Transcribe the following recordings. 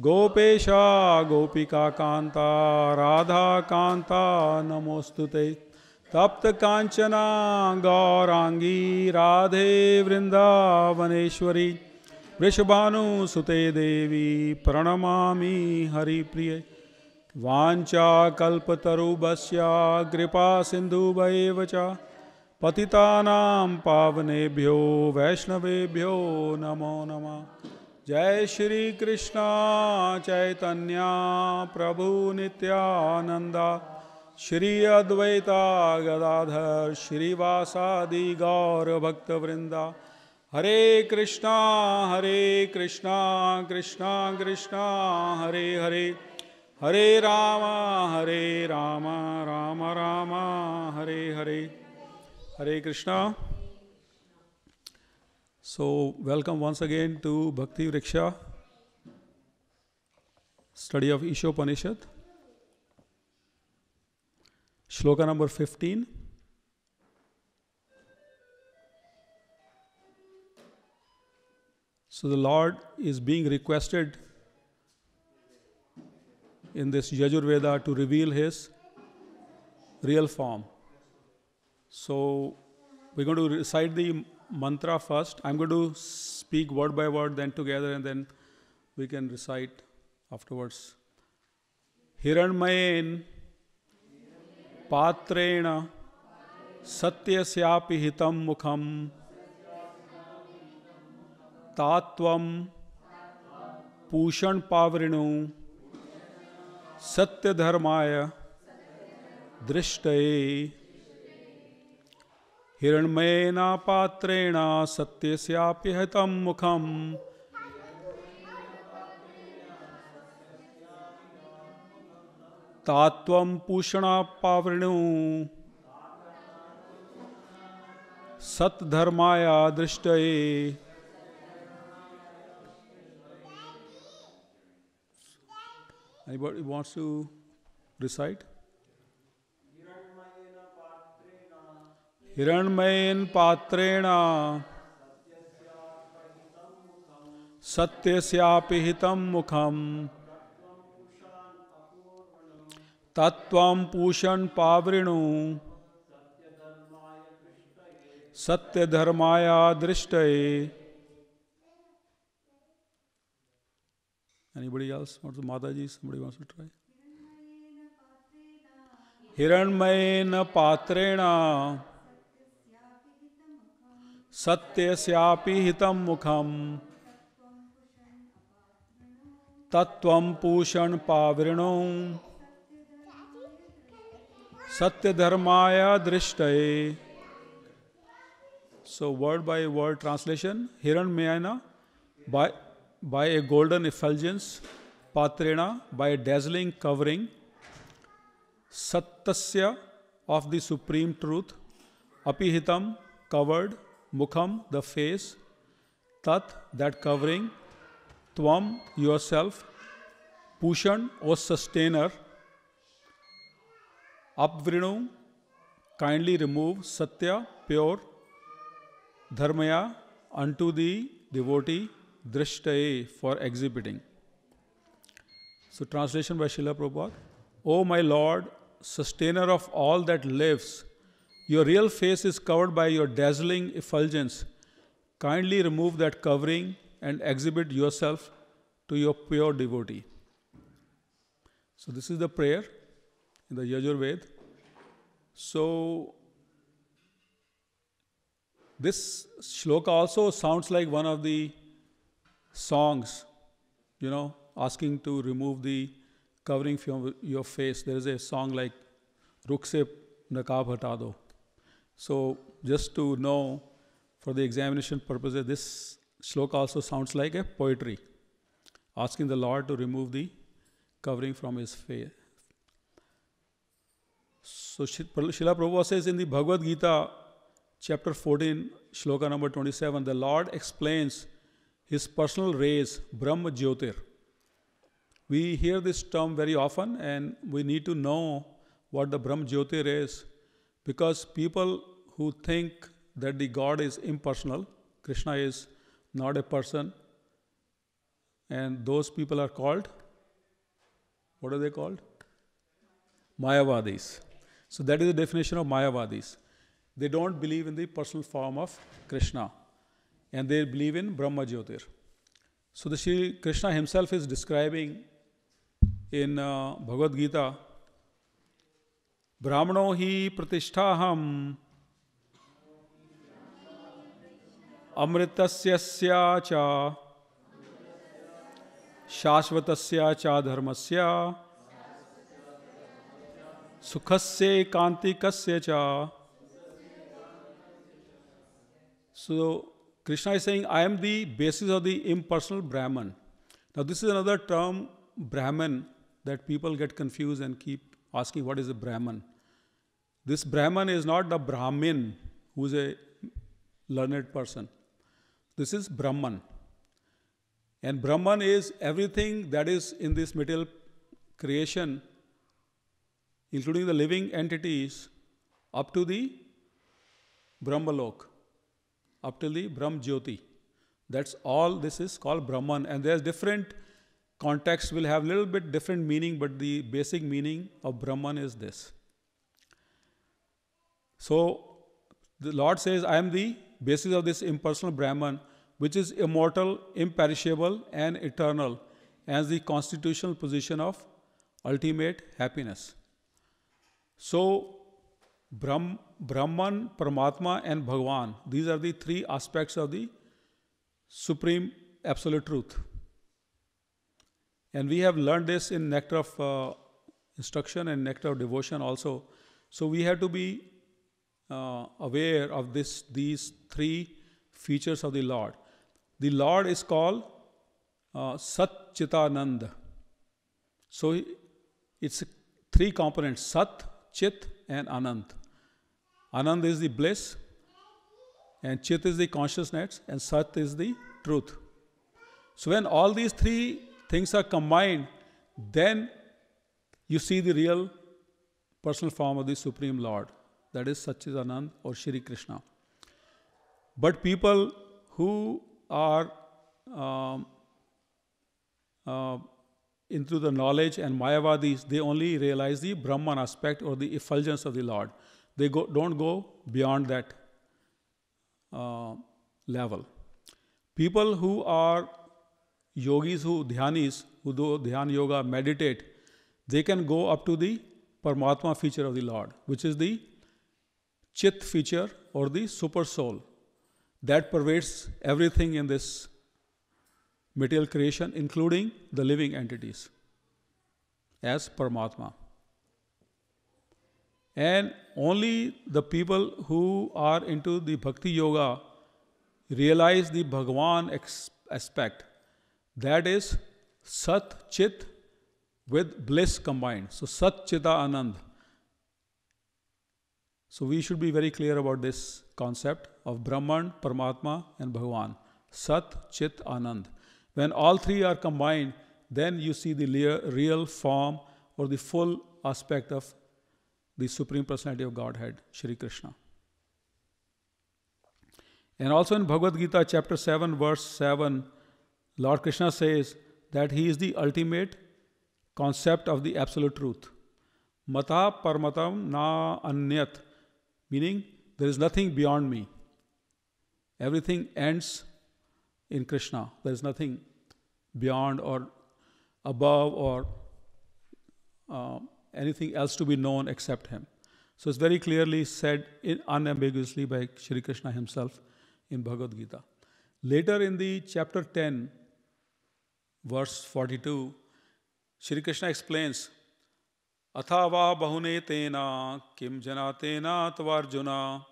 Gopesha Gopika Kanta Radha Kanta Namostute Tapta Kanchana Gaurangi Radhe Vrindavaneshwari Vrishabhanu Sute Devi Pranamami Hari Priye Vancha Kalpatarubhasya Kripa Sindhubhaivacha Patitanam Pavanebhyo Vaishnavebhyo Namo Namah Jai Shri Krishna Chaitanya Prabhu Nityananda Shri Advaita Gadadhar Shri Vasadi Gaur Bhakta Vrinda Hare Krishna Hare Krishna Krishna Krishna Hare Hare Hare Rama Hare Rama Rama Rama Hare Hare Hare Krishna. So, welcome once again to Bhakti Vriksha, study of Ishopanishad, shloka number 15. So, the Lord is being requested in this Yajur Veda to reveal His real form. So, we're going to recite the mantra first. I'm going to speak word by word, then together, and then we can recite afterwards. Hiranmayen patrena satyasyapi hitam mukham tatvam pushan pavrinu satya dharmaya drishtaye. Hiranmayena patrena satyasyapi hitam mukham tatvam pushana pavrinu sat dharmaya drishtaye. Anybody wants to recite? Hiranmayen patrena satyasyapi hitam mukham tatvam pushan pavrinu satya dharmaya drishtaye. Anybody else wants to? Mataji, somebody wants to try? Hiranmayen patrena satyasyapi hitam mukham tatvam pushan pavrinu satya dharmaya drishtaye. So word by word translation. Hiranmayana, by a golden effulgence, patrena, by a dazzling covering, satasya, of the supreme truth, apihitam, covered, mukham, the face, tat, that covering, tvam, yourself, pushan, O sustainer, apvrinu, kindly remove, satya, pure, dharmaya, unto the devotee, drishtaye, for exhibiting. So translation by Srila Prabhupada. O my Lord, sustainer of all that lives, your real face is covered by your dazzling effulgence. Kindly remove that covering and exhibit yourself to your pure devotee. So this is the prayer in the Yajur Veda. So this shloka also sounds like one of the songs, you know, asking to remove the covering from your face. There is a song like Rukh se Naqab Hata Do. So, just to know, for the examination purposes, this shloka also sounds like a poetry, asking the Lord to remove the covering from His face. So, Srila Prabhupada says in the Bhagavad Gita, chapter 14, shloka number 27, the Lord explains His personal rays, Brahma Jyotir. We hear this term very often, and we need to know what the Brahma Jyotir is. Because people who think that the God is impersonal, Krishna is not a person, And those people are called, what are they called? Mayavadis. So that is the definition of Mayavadis. They don't believe in the personal form of Krishna, and they believe in Brahma Jyotir. So the Shri Krishna himself is describing in Bhagavad Gita, Brahmano hi pratisthaham amritasya cha shashvatasya cha dharmasya sukhasya kantikasya cha. So Krishna is saying, I am the basis of the impersonal Brahman. Now this is another term, Brahman, that people get confused and keep asking, what is a Brahman? This Brahman is not the Brahmin who is a learned person. This is Brahman. And Brahman is everything that is in this material creation, including the living entities, up to the Brahmalok, up to the Brahma Jyoti. That's all this is called Brahman. And there's different context will have a little bit different meaning, but the basic meaning of Brahman is this. So the Lord says, I am the basis of this impersonal Brahman, which is immortal, imperishable, and eternal, as the constitutional position of ultimate happiness. So Brahman, Paramatma, and Bhagavan, these are the three aspects of the Supreme Absolute Truth. And we have learned this in Nectar of Instruction and Nectar of Devotion also. So we have to be aware of these three features of the Lord. The Lord is called Sat-Chit-Ananda. So it's three components, Sat, Chit, and Anand. Anand is the bliss, and Chit is the consciousness, and Sat is the truth. So when all these three things are combined, then you see the real personal form of the Supreme Lord, that is Sat-Chit-Ananda or Shri Krishna. But people who are into the knowledge and Mayavadis, they only realize the Brahman aspect or the effulgence of the Lord. They don't go beyond that level. People who are yogis, who do Dhyana Yoga, meditate, they can go up to the Paramatma feature of the Lord, which is the Chit feature or the Super Soul that pervades everything in this material creation, including the living entities, as Paramatma. And only the people who are into the Bhakti Yoga realize the Bhagavan aspect. That is Sat, Chit with bliss combined. So Sat-Chit-Ananda. So we should be very clear about this concept of Brahman, Paramatma, and Bhagavan. Sat-Chit-Ananda. When all three are combined, then you see the real form or the full aspect of the Supreme Personality of Godhead, Shri Krishna. And also in Bhagavad Gita, chapter 7, verse 7, Lord Krishna says that he is the ultimate concept of the Absolute Truth. Mata paramatam na anyat, meaning there is nothing beyond me. Everything ends in Krishna. There is nothing beyond or above or anything else to be known except him. So it's very clearly said unambiguously by Shri Krishna himself in Bhagavad Gita. Later in the chapter 10, verse 42, Shri Krishna explains, Athava bahune tena kim janatena tvarjuna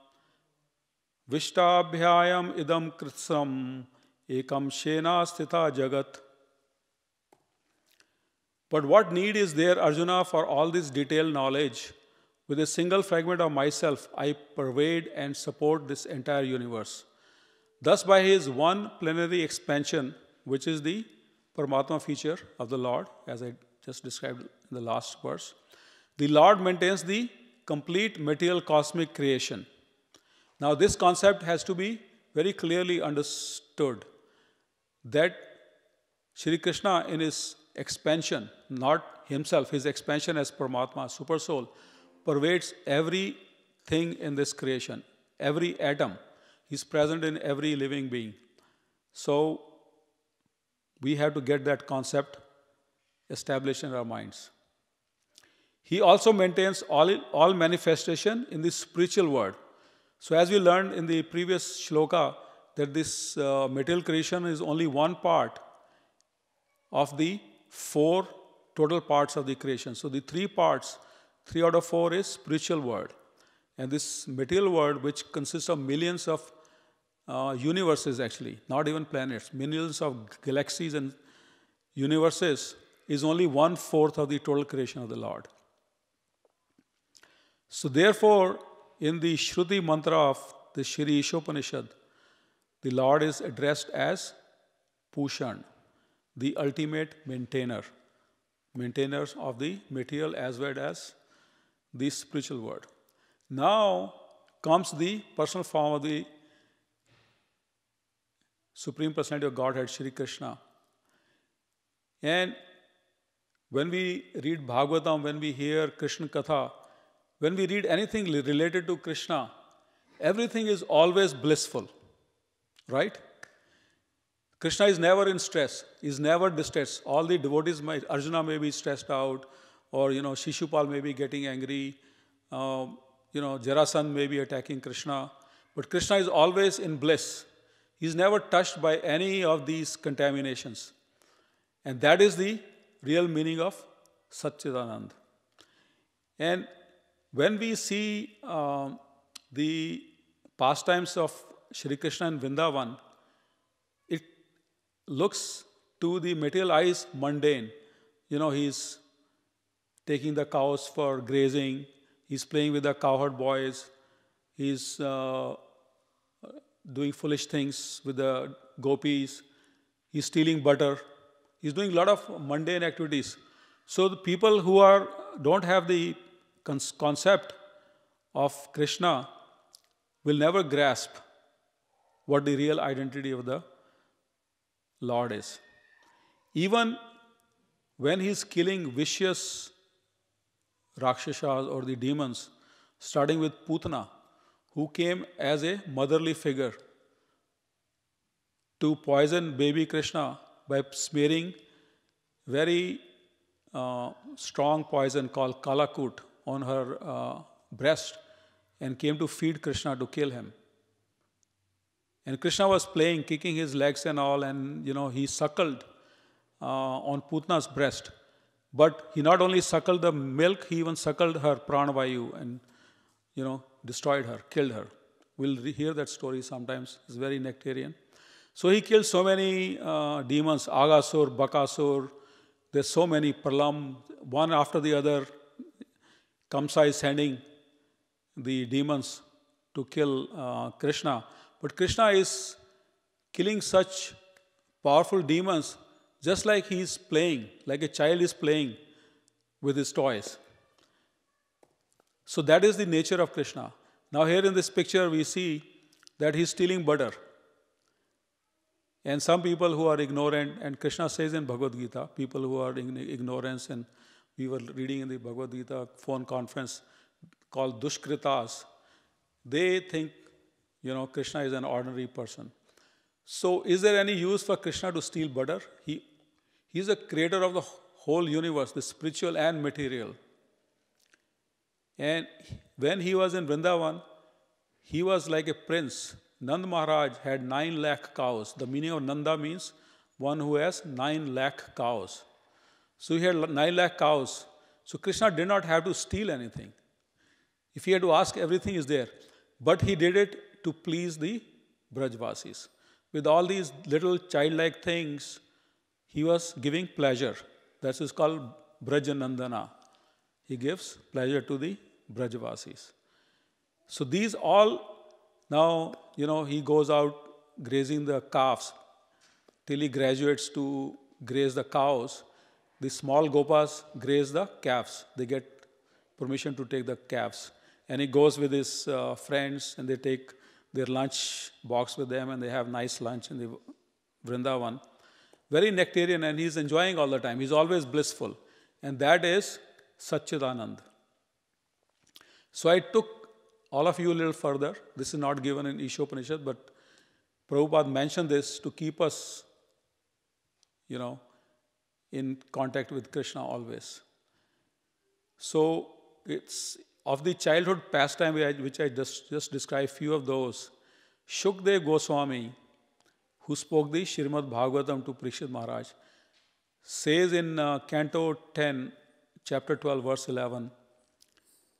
vishtabhyayam idam kritsam ekam shena sthita jagat. But what need is there, Arjuna, for all this detailed knowledge? With a single fragment of myself, I pervade and support this entire universe. Thus, by his one plenary expansion, which is the Paramatma feature of the Lord, as I just described in the last verse, the Lord maintains the complete material cosmic creation. Now, this concept has to be very clearly understood, that Shri Krishna in his expansion, not himself, his expansion as Paramatma, Super Soul, pervades everything in this creation, every atom. He's present in every living being. So we have to get that concept established in our minds. He also maintains all manifestation in the spiritual world. So as we learned in the previous shloka, that this material creation is only one part of the four total parts of the creation. So the three parts, 3 out of 4 is spiritual world. And this material world, which consists of millions of universes actually, not even planets, millions of galaxies and universes, is only 1/4 of the total creation of the Lord. So therefore, in the Shruti mantra of the Shri Ishopanishad, the Lord is addressed as Pushan, the ultimate maintainer, maintainers of the material as well as the spiritual world. Now comes the personal form of the Supreme Personality of Godhead, Shri Krishna. And when we read Bhagavatam, when we hear Krishna Katha, when we read anything related to Krishna, everything is always blissful, right? Krishna is never in stress, is never distressed. All the devotees, Arjuna may be stressed out, or Shishupala may be getting angry, Jarasandha may be attacking Krishna, but Krishna is always in bliss. He is never touched by any of these contaminations. And that is the real meaning of Sat-Chit-Ananda. And when we see the pastimes of Shri Krishna in Vrindavan, it looks to the material eyes mundane. He's taking the cows for grazing. He's playing with the cowherd boys. He's doing foolish things with the gopis. He's stealing butter. He's doing a lot of mundane activities. So the people who don't have the concept of Krishna will never grasp what the real identity of the Lord is. Even when he's killing vicious Rakshasas or the demons, starting with Putana, who came as a motherly figure to poison baby Krishna by smearing very strong poison called Kalakut on her breast, and came to feed Krishna to kill him. And Krishna was playing, kicking his legs and all, and he suckled on Putana's breast. But he not only suckled the milk, he even suckled her pranavayu and, destroyed her, killed her. We'll hear that story sometimes. It's very nectarian. So he killed so many demons, Agasur, Bakasur. There's so many, Pralam, one after the other. Kamsa is sending the demons to kill Krishna. But Krishna is killing such powerful demons just like he is playing, like a child is playing with his toys. So that is the nature of Krishna. Now here in this picture we see that he is stealing butter. And some people who are ignorant, and Krishna says in Bhagavad Gita, people who are in ignorance, and we were reading in the Bhagavad Gita phone conference called Dushkritas, they think, Krishna is an ordinary person. So is there any use for Krishna to steal butter? He is the creator of the whole universe, the spiritual and material. And when he was in Vrindavan, he was like a prince. Nand Maharaj had 9 lakh cows. The meaning of Nanda means one who has 9 lakh cows. So he had 9 lakh cows. So Krishna did not have to steal anything. If he had to ask, everything is there. But he did it to please the Brajvasis. With all these little childlike things, he was giving pleasure. That is called Brajanandana. He gives pleasure to the Brajavasis. So these all, now, he goes out grazing the calves till he graduates to graze the cows. The small gopas graze the calves. They get permission to take the calves. And he goes with his friends, and they take their lunch box with them, and they have nice lunch in the Vrindavan. very nectarian, and he's enjoying all the time. He's always blissful. And that is Sat-Chit-Ananda. So I took all of you a little further. This is not given in Ishopanishad, but Prabhupada mentioned this to keep us, you know, in contact with Krishna always. So it's of the childhood pastime which I just described, few of those. Shukdev Goswami, who spoke the Shrimad Bhagavatam to Parikshit Maharaj, says in Canto 10, Chapter 12, Verse 11,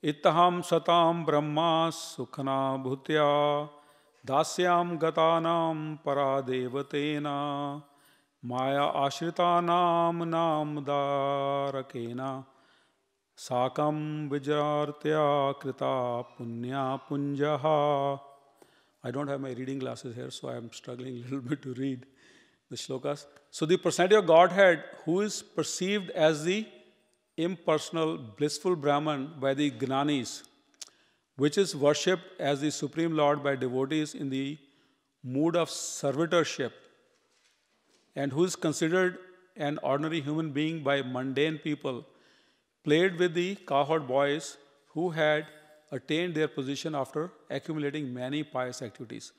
Ittaham satam brahma sukhana bhutya dasyam gatanam paradevatena maya ashritanam namdarakena sakam vijartya krita punya punjaha. I don't have my reading glasses here, so I am struggling a little bit to read the shlokas. So the personality of Godhead, who is perceived as the impersonal, blissful Brahman by the Gnanis, which is worshipped as the Supreme Lord by devotees in the mood of servitorship, and who is considered an ordinary human being by mundane people, played with the cowherd boys who had attained their position after accumulating many pious activities.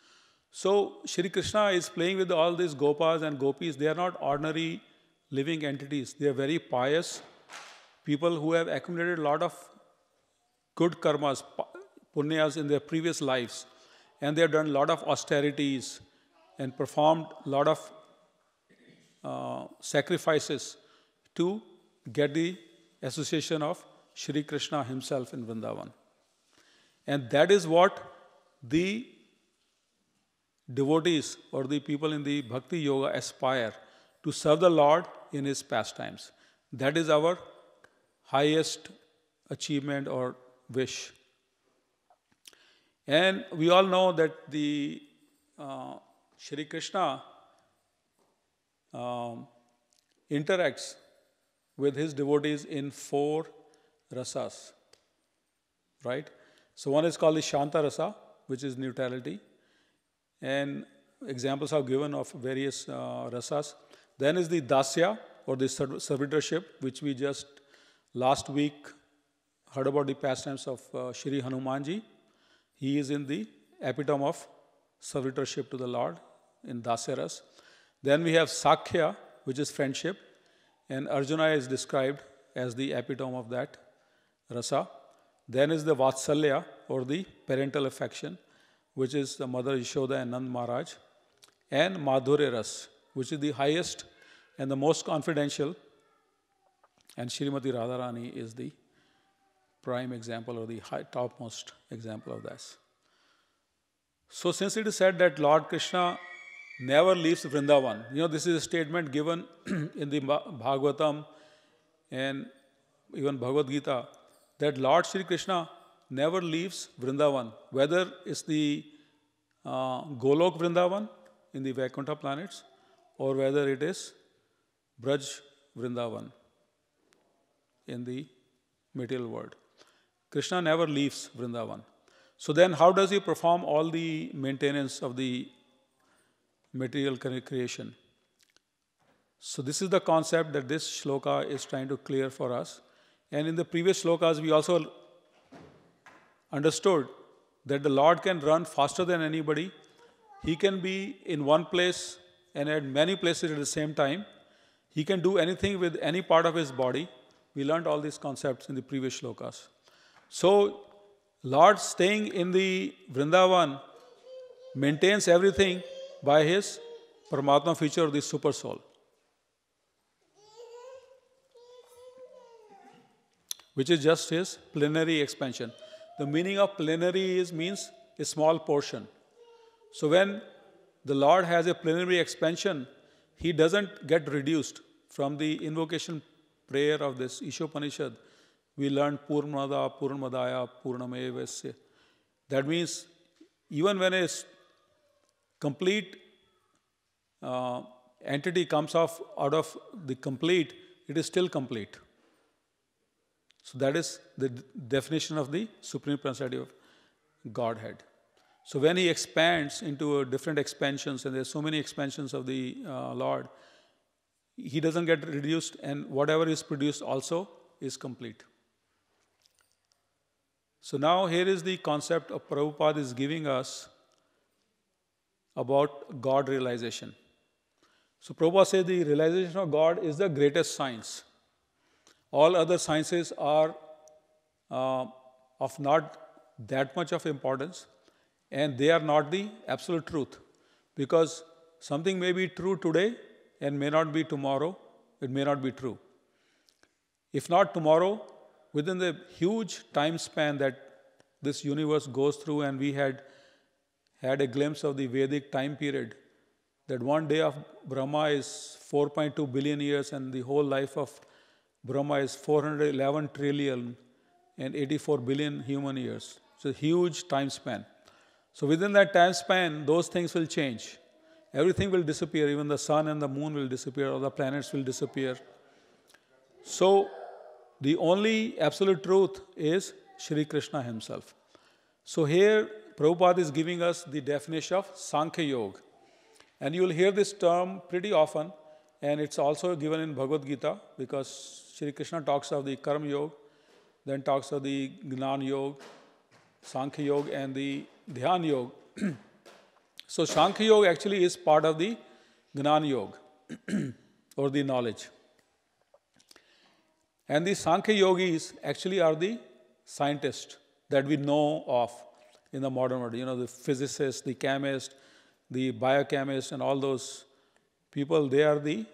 So Shri Krishna is playing with all these gopas and gopis. They are not ordinary living entities. They are very pious people who have accumulated a lot of good karmas, punyas in their previous lives. And they have done a lot of austerities and performed a lot of sacrifices to get the association of Shri Krishna himself in Vrindavan. And that is what the devotees or the people in the Bhakti Yoga aspire, to serve the Lord in his pastimes. That is our highest achievement or wish. And we all know that the Shri Krishna interacts with his devotees in 4 rasas, right? So one is called the Shanta Rasa, which is neutrality. And examples are given of various rasas. Then is the Dasya, or the servitorship, which we just last week heard about the pastimes of Shri Hanumanji. He is in the epitome of servitorship to the Lord in Dasya Rasa. Then we have Sankhya, which is friendship, and Arjuna is described as the epitome of that rasa. Then is the Vatsalya, or the parental affection, which is the Mother Yashoda and Nand Maharaj, and Madhurya Rasa, which is the highest and the most confidential. And Srimati Radharani is the prime example, or the topmost example of this. So since it is said that Lord Krishna never leaves Vrindavan, you know, this is a statement given in the Bhagavatam and even Bhagavad Gita, that Lord Shri Krishna never leaves Vrindavan, whether it's the Golok Vrindavan in the Vaikuntha planets, or whether it is Braj Vrindavan in the material world. Krishna never leaves Vrindavan. So then how does he perform all the maintenance of the material creation? So this is the concept that this shloka is trying to clear for us. And in the previous shlokas, we also understood that the Lord can run faster than anybody. He can be in one place and at many places at the same time. He can do anything with any part of his body. We learned all these concepts in the previous shlokas. So, Lord staying in the Vrindavan maintains everything by his Paramatma feature of the super soul, which is just his plenary expansion. The meaning of plenary means a small portion. So when the Lord has a plenary expansion, he doesn't get reduced. From the invocation prayer of this Ishopanishad, we learned Purnamada, Purnamadaya, Purnamevasya. That means even when a complete entity comes out of the complete, it is still complete. So that is the definition of the Supreme Personality of Godhead. So when he expands into different expansions, and there are so many expansions of the Lord, he doesn't get reduced, and whatever is produced also is complete. So now here is the concept of Prabhupada is giving us about God realization. So Prabhupada says the realization of God is the greatest science. All other sciences are of not that much of importance, and they are not the absolute truth, because something may be true today and may not be tomorrow. It may not be true. If not tomorrow, within the huge time span that this universe goes through, and we had a glimpse of the Vedic time period, that one day of Brahma is 4.2 billion years and the whole life of Brahma is 411 trillion and 84 billion human years. It's a huge time span. So within that time span, those things will change. Everything will disappear. Even the sun and the moon will disappear, or the planets will disappear. So the only absolute truth is Shri Krishna himself. So here Prabhupada is giving us the definition of Sankhya Yoga. And you will hear this term pretty often, and it's also given in Bhagavad Gita, because Shri Krishna talks of the Karma Yoga, then talks of the Gnana Yoga, Sankhya Yoga, and the Dhyana Yoga. So Sankhya Yoga actually is part of the Gnana Yoga, or the knowledge. And the Sankhya Yogis actually are the scientists that we know of in the modern world. You know, the physicists, the chemists, the biochemists, and all those people, they are the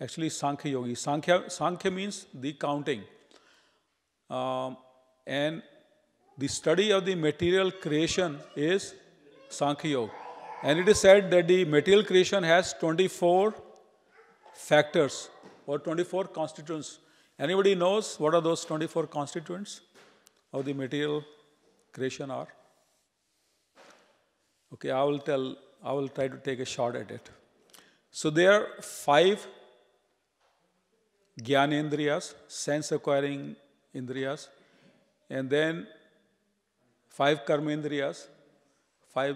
actually Sankhya Yogis. Sankhya means the counting. And the study of the material creation is Sankhya Yoga. And it is said that the material creation has 24 factors or 24 constituents. Anybody knows what are those 24 constituents of the material creation are? Okay, I will try to take a shot at it. So there are 5 Gyanendriyas, sense acquiring Indriyas, and then 5 Karmendriyas, 5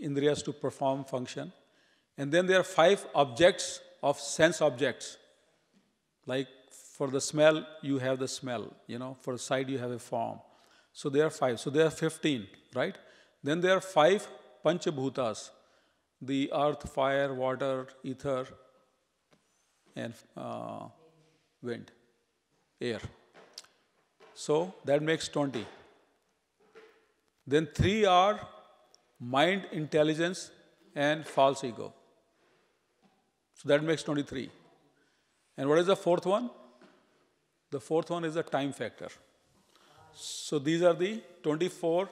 Indriyas to perform function, and then there are 5 objects of sense objects. Like for the smell, you have the smell, you know, for sight, you have a form. So there are 5, so there are 15, right? Then there are 5 Panchabhutas, the earth, fire, water, ether, and wind, air. So that makes 20. Then 3 are mind, intelligence, and false ego. So that makes 23. And what is the 4th one? The 4th one is the time factor. So these are the 24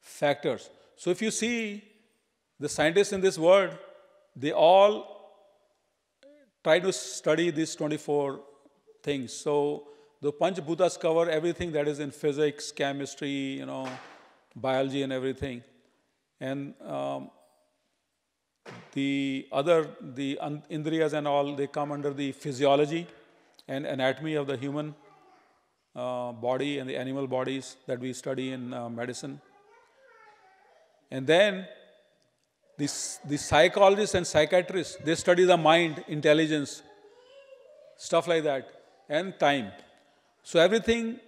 factors. So if you see the scientists in this world, they all try to study these 24 things. So the Panchabhutas cover everything that is in physics, chemistry, you know, biology and everything. And the Indriyas and all, they come under the physiology and anatomy of the human body and the animal bodies that we study in medicine. And then the psychologists and psychiatrists, they study the mind, intelligence, stuff like that, and time. So everything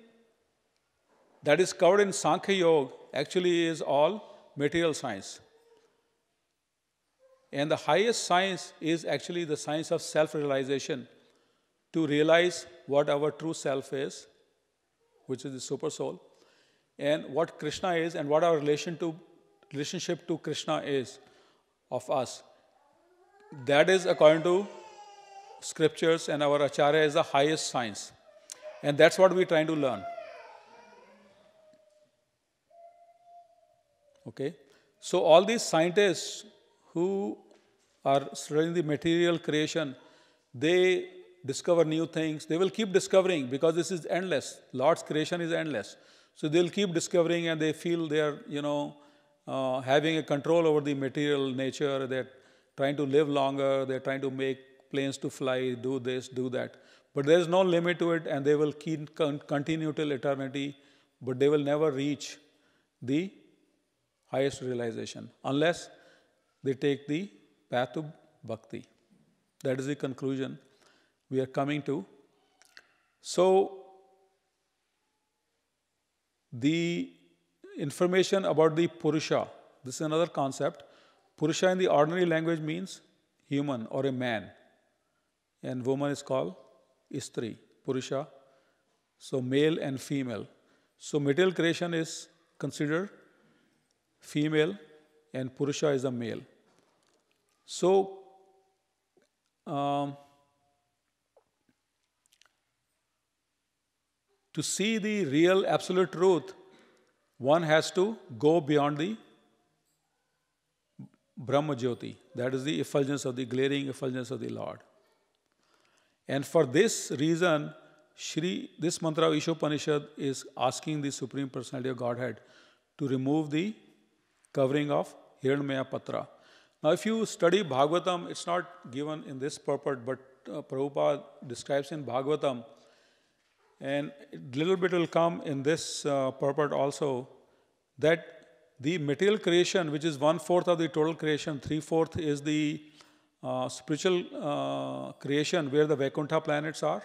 that is covered in Sankhya Yoga actually is all material science. And the highest science is actually the science of self-realization, to realize what our true self is, which is the super soul, and what Krishna is, and what our relationship to Krishna is of us. That is, according to scriptures and our Acharya, is the highest science. And that's what we're trying to learn. Okay? So all these scientists who are studying the material creation, they discover new things. They will keep discovering, because this is endless. Lord's creation is endless. So they'll keep discovering, and they feel they are, you know, having a control over the material nature. They're trying to live longer, they're trying to make planes to fly, do this, do that. But there's no limit to it, and they will keep continue till eternity, but they will never reach the highest realization, unless they take the path of bhakti. That is the conclusion. we are coming to. So, the information about the Purusha, this is another concept. Purusha in the ordinary language means human or a man, and woman is called Istri, Purusha, so male and female. So material creation is considered female and Purusha is a male. So to see the real absolute truth, one has to go beyond the Brahma Jyoti, that is the effulgence of the glaring effulgence of the Lord. And for this reason, this mantra of Ishopanishad is asking the Supreme Personality of Godhead to remove the covering of Hiranyamaya Patra. Now, if you study Bhagavatam, it's not given in this purport, but Prabhupada describes in Bhagavatam, and a little bit will come in this purport also, that the material creation, which is 1/4 of the total creation, 3/4 is the spiritual creation where the Vaikuntha planets are.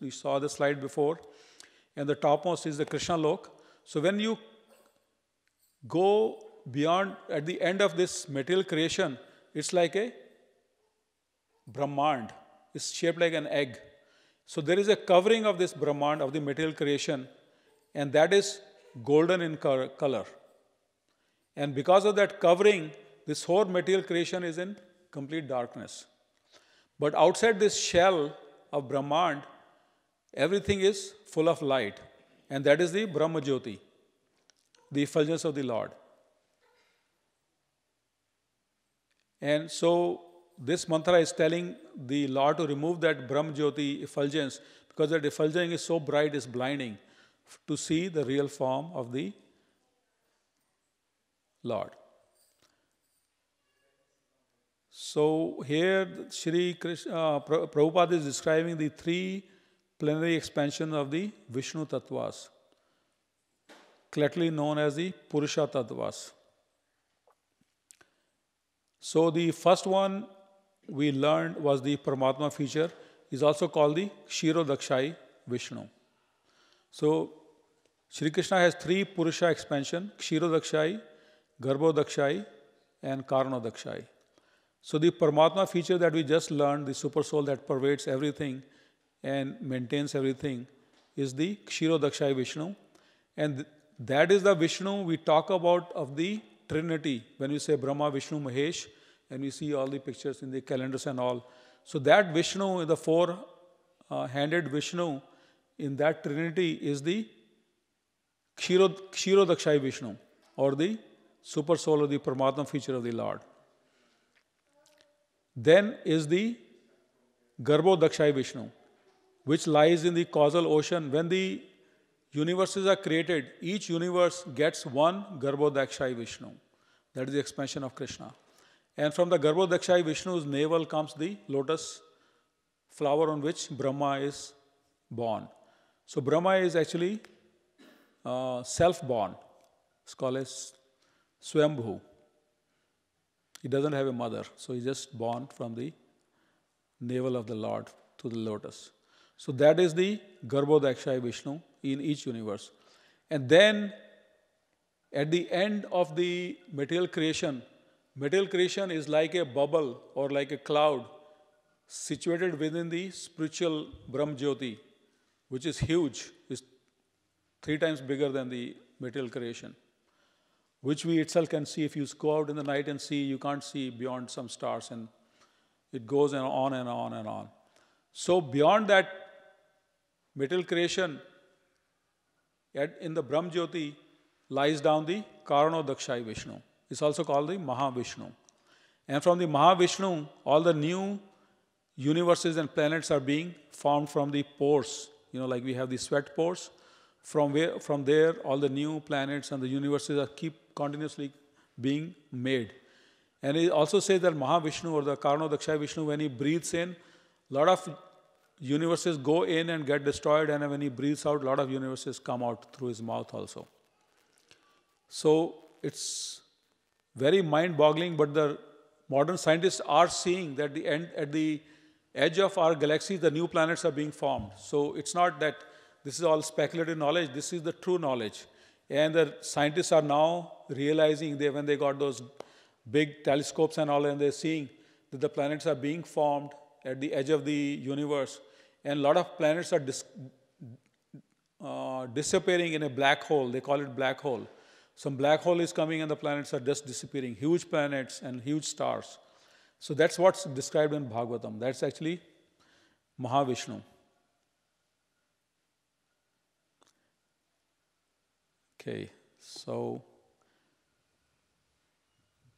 We saw the slide before. And the topmost is the Krishna Lok. So when you go beyond, at the end of this material creation, it's like a Brahmand. It's shaped like an egg. So there is a covering of this Brahmand, of the material creation, and that is golden in color. And because of that covering, this whole material creation is in complete darkness. But outside this shell of Brahmand, everything is full of light. And that is the Brahma Jyoti, the effulgence of the Lord. And so this mantra is telling the Lord to remove that Brahma Jyoti effulgence, because that effulgence is so bright, it's blinding to see the real form of the Lord. So here Shri Krishna, Prabhupada is describing the three plenary expansions of the Vishnu Tattvas, collectly known as the Purusha Tattvas. So the first one we learned was the Paramatma feature, is also called the Kshirodakshayi Vishnu. So Shri Krishna has three Purusha expansion: Kshirodakshayi, Garbhodakashayi, and Karnodakashayi. So the Paramatma feature that we just learned, the super soul that pervades everything and maintains everything, is the Kshirodakshayi Vishnu. And that is the Vishnu we talk about of the Trinity when we say Brahma, Vishnu, Mahesh, and we see all the pictures in the calendars and all. So that Vishnu, the four-handed Vishnu in that Trinity, is the Kshirodakshayi Vishnu, or the super soul of the Paramatma feature of the Lord. Then is the Garbhodakashayi Vishnu, which lies in the causal ocean. When the universes are created, each universe gets one Garbhodakashayi Vishnu. That is the expansion of Krishna. And from the Garbhodakashayi Vishnu's navel comes the lotus flower on which Brahma is born. So Brahma is actually self-born. It's called as Swambhu. He doesn't have a mother, so he's just born from the navel of the Lord to the lotus. So that is the Garbhodakashayi Vishnu in each universe. And then at the end of the material creation is like a bubble or like a cloud situated within the spiritual Brahma Jyoti, which is huge, is 3 times bigger than the material creation, which we itself can see. If you go out in the night and see, you can't see beyond some stars, and it goes on and on and on. So beyond that material creation, in the Brahma Jyoti lies down the Karnodakashayi Vishnu. It's also called the Mahavishnu. And from the Mahavishnu, all the new universes and planets are being formed from the pores. You know, like we have the sweat pores. From there, all the new planets and the universes are continuously being made. And it also says that Mahavishnu, or the Karnodakashayi Vishnu, when he breathes in, a lot of universes go in and get destroyed, and when he breathes out, a lot of universes come out through his mouth also. So it's very mind-boggling, but the modern scientists are seeing that at the edge of our galaxy, the new planets are being formed. So it's not that this is all speculative knowledge, this is the true knowledge. And the scientists are now realizing that when they got those big telescopes and all, and they're seeing that the planets are being formed at the edge of the universe. And a lot of planets are disappearing in a black hole. They call it black hole. Some black hole is coming and the planets are just disappearing. Huge planets and huge stars. So that's what's described in Bhagavatam. That's actually Mahavishnu. Okay, so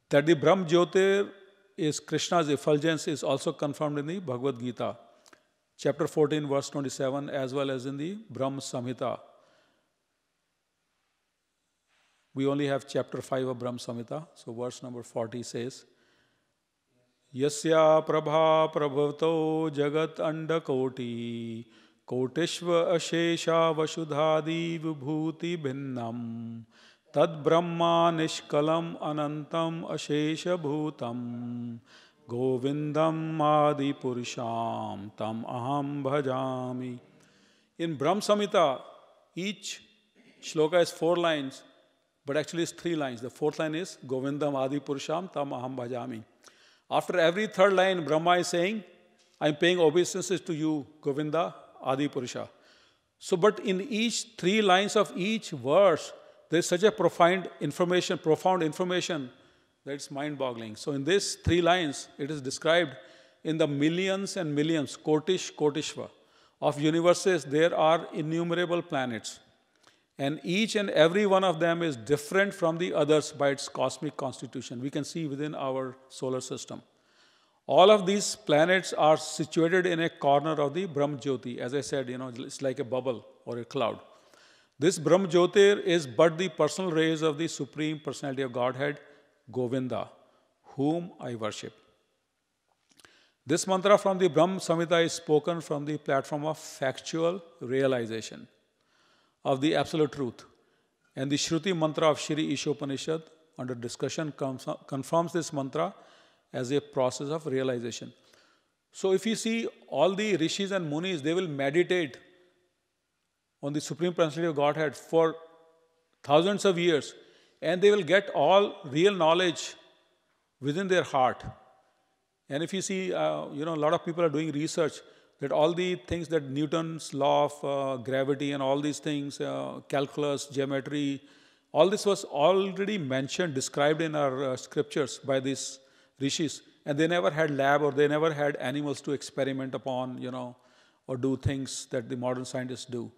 that the Brahma Jyotir is Krishna's effulgence is also confirmed in the Bhagavad Gita, chapter 14, verse 27, as well as in the Brahma Samhita. We only have chapter 5 of Brahma Samhita, so verse number 40 says, Yasya Prabha Prabhavato Jagat Andakoti Kotishva Ashesha Vasudhadi Vibhuti Bhinnam Tad Brahma Nishkalam Anantam Ashesha Bhutam Govindam Adi Purusham Tam Aham Bhajami. In Brahma Samhita, each shloka is 4 lines, but actually it's 3 lines. The 4th line is Govindam Adi Purusham Tam Aham Bhajami. After every 3rd line, Brahma is saying, I'm paying obeisances to you, Govinda, Adi Purusha. So, but in each 3 lines of each verse, there is such a profound information that it's mind-boggling. So in these 3 lines, it is described in the millions and millions, Kotish, Kotishva, of universes, there are innumerable planets. And each and every one of them is different from the others by its cosmic constitution. We can see within our solar system. All of these planets are situated in a corner of the Brahma Jyoti. As I said, it's like a bubble or a cloud. This Brahma Jyotir is but the personal rays of the Supreme Personality of Godhead, Govinda, whom I worship. This mantra from the Brahma Samhita is spoken from the platform of factual realization of the absolute truth. And the Shruti mantra of Shri Ishopanishad under discussion confirms this mantra as a process of realization. So if you see all the rishis and munis, they will meditate on the Supreme Personality of Godhead for thousands of years, and they will get all real knowledge within their heart. And if you see, a lot of people are doing research that all the things that Newton's law of gravity and all these things, calculus, geometry, all this was already mentioned, described in our scriptures by these rishis. And they never had lab, or they never had animals to experiment upon, or do things that the modern scientists do.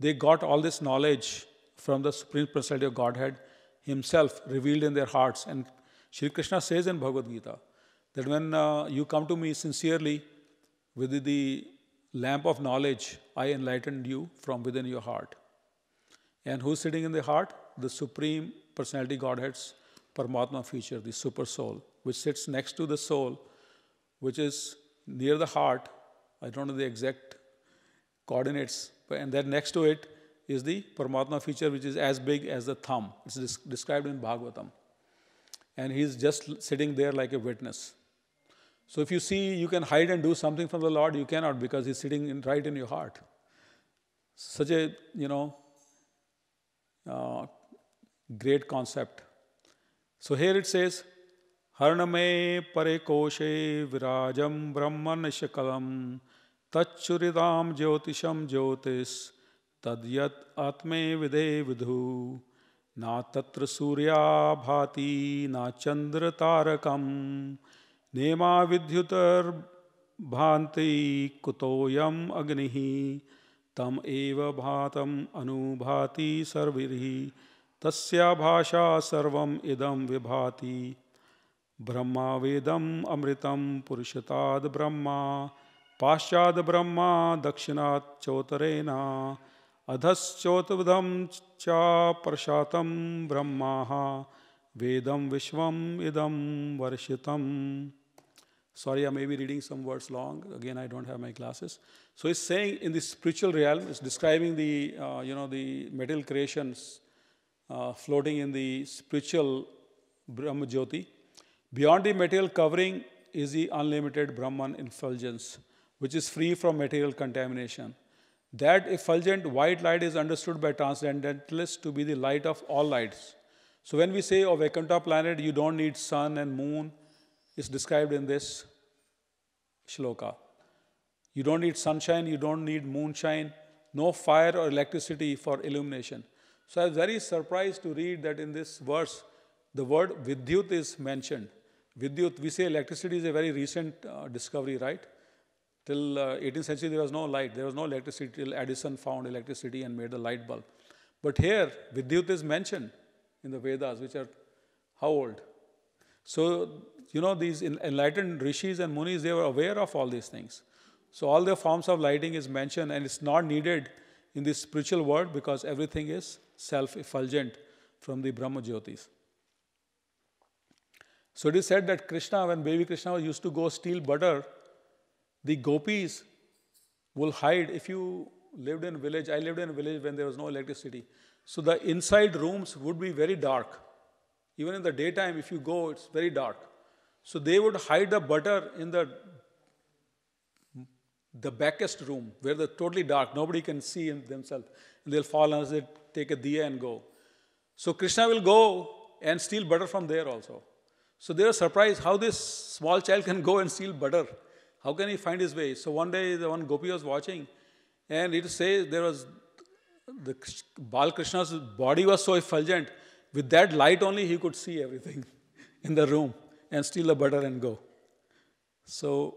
They got all this knowledge from the Supreme Personality of Godhead himself revealed in their hearts. And Shri Krishna says in Bhagavad Gita that when you come to me sincerely, with the lamp of knowledge, I enlightened you from within your heart. And who's sitting in the heart? The Supreme Personality Godhead's Paramatma feature, the Super Soul, which sits next to the soul, which is near the heart. I don't know the exact coordinates. And then next to it is the Paramatma feature, which is as big as the thumb. It's described in Bhagavatam. And he's just sitting there like a witness. So if you see, you can hide and do something from the Lord, you cannot, because he's sitting right in your heart. Such a, great concept. So here it says, Harname parekoshe virajam brahman shakalam tachuridam jyotisham jyotis tadyat atme vide vidhu na tatra surya bhati na chandra tarakam Nema vidyutar bhanti kutoyam agnihi tam eva bhatam anubhati sarvirhi tasya bhasha sarvam idam vibhati brahma vedam amritam purushad brahma paschad brahma dakshinat chotarena adhas chotavadam cha prashatam brahmaha vedam vishvam idam varshitam. Sorry, I may be reading some words long. Again, I don't have my glasses. So it's saying in the spiritual realm, it's describing the, the material creations floating in the spiritual Brahma Jyoti. Beyond the material covering is the unlimited Brahman effulgence which is free from material contamination. That effulgent white light is understood by transcendentalists to be the light of all lights. So when we say, oh, Vaikuntha planet, you don't need sun and moon, it's described in this shloka. You don't need sunshine, you don't need moonshine, no fire or electricity for illumination. So I was very surprised to read that in this verse, the word Vidyut is mentioned. Vidyut, we say electricity is a very recent discovery, right? Till 18th century, there was no light. There was no electricity till Edison found electricity and made the light bulb. But here, Vidyut is mentioned in the Vedas, which are how old? So, you know, these enlightened rishis and munis, they were aware of all these things. So all the forms of lighting is mentioned, and it's not needed in this spiritual world because everything is self-effulgent from the Brahma Jyotis. So it is said that Krishna, when baby Krishna used to go steal butter, the gopis will hide. If you lived in a village, I lived in a village when there was no electricity. So the inside rooms would be very dark. Even in the daytime, if you go, it's very dark. So they would hide the butter in the backest room, where they're totally dark. Nobody can see themselves. And they'll fall unless they take a diya and go. So Krishna will go and steal butter from there also. So they were surprised how this small child can go and steal butter. How can he find his way? So one day, the one gopi was watching, and it says there was, the Balakrishna's body was so effulgent, with that light only he could see everything in the room and steal the butter and go. So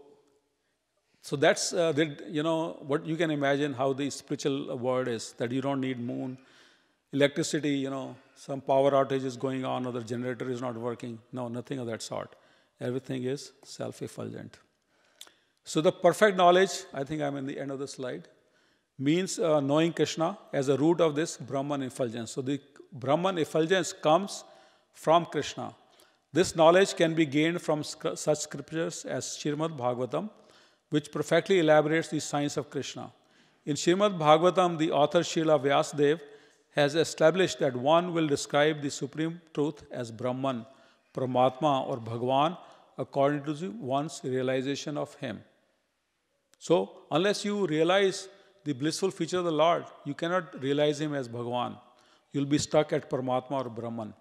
that's, you know, what you can imagine how the spiritual world is, that you don't need moon, electricity, you know, some power outage is going on or the generator is not working. No, nothing of that sort. Everything is self-effulgent. So the perfect knowledge, I think I'm in the end of the slide, means knowing Krishna as a root of this Brahman effulgence. So the Brahman effulgence comes from Krishna. This knowledge can be gained from such scriptures as Srimad Bhagavatam, which perfectly elaborates the science of Krishna. In Srimad Bhagavatam, the author Srila Vyasadeva has established that one will describe the Supreme Truth as Brahman, Paramatma or Bhagavan according to one's realization of Him. So, unless you realize the blissful feature of the Lord, you cannot realize Him as Bhagavan. You'll be stuck at Paramatma or Brahman.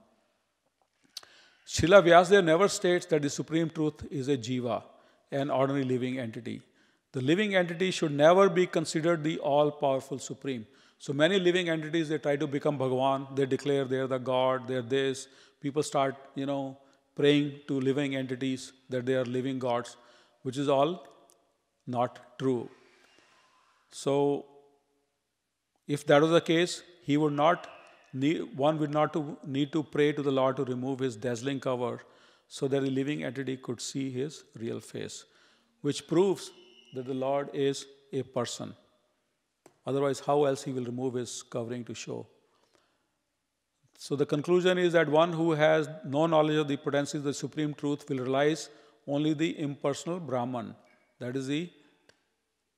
Srila Vyasadeva never states that the Supreme Truth is a Jiva, an ordinary living entity. The living entity should never be considered the all-powerful Supreme. So many living entities, they try to become Bhagavan. They declare they are the God, they are this. People start, you know, praying to living entities that they are living gods, which is all not true. So if that was the case, he would not need, one would not need to pray to the Lord to remove his dazzling cover, so that the living entity could see his real face, which proves that the Lord is a person. Otherwise, how else he will remove his covering to show? So the conclusion is that one who has no knowledge of the potencies of the Supreme Truth will realize only the impersonal Brahman, that is the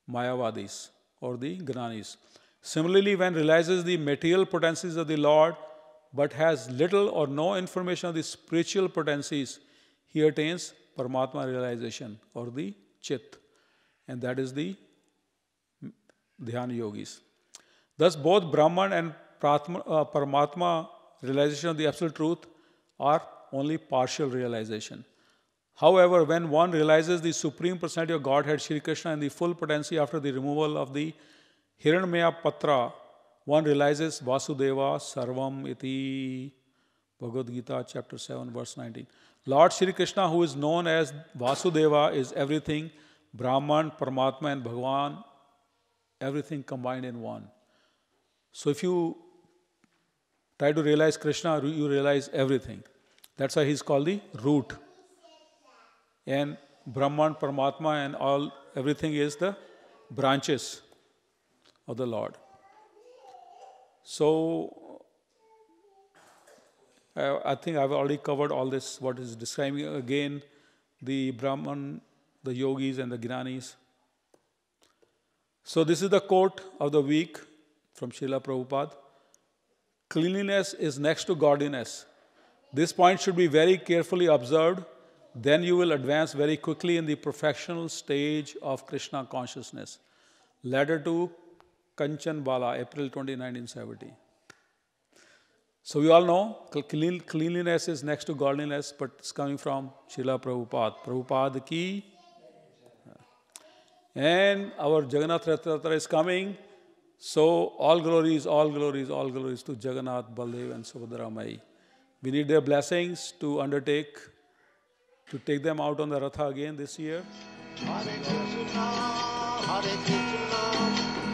Mayavadis or the Gnanis. Similarly, when realizes the material potencies of the Lord, but has little or no information of the spiritual potencies, he attains Paramatma realization or the Chit. And that is the Dhyana Yogis. Thus, both Brahman and Paramatma realization of the Absolute Truth are only partial realization. However, when one realizes the Supreme Personality of Godhead, Shri Krishna, and the full potency after the removal of the Hiranyamaya Patra, one realizes Vasudeva Sarvam Iti, Bhagavad Gita, chapter 7, verse 19. Lord Shri Krishna, who is known as Vasudeva, is everything, Brahman, Paramatma, and Bhagavan, everything combined in one. So if you try to realize Krishna, you realize everything. That's why he's called the root. And Brahman, Paramatma, and all, everything is the branches of the Lord. So, I think I've already covered all this, what is describing again, the Brahman, the yogis and the Gnanis. So this is the quote of the week from Srila Prabhupada. Cleanliness is next to godliness. This point should be very carefully observed then you will advance very quickly in the professional stage of Krishna consciousness. Letter to Kanchanbala, April 29, 1970. So we all know, cleanliness is next to godliness, but it's coming from Srila Prabhupada. Prabhupada ki. And our Jagannath Rath Yatra is coming. So all glories, all glories, all glories to Jagannath, Baldev and Subhadra Mai. We need their blessings to undertake, to take them out on the Ratha again this year. Hare Krishna, Hare Krishna,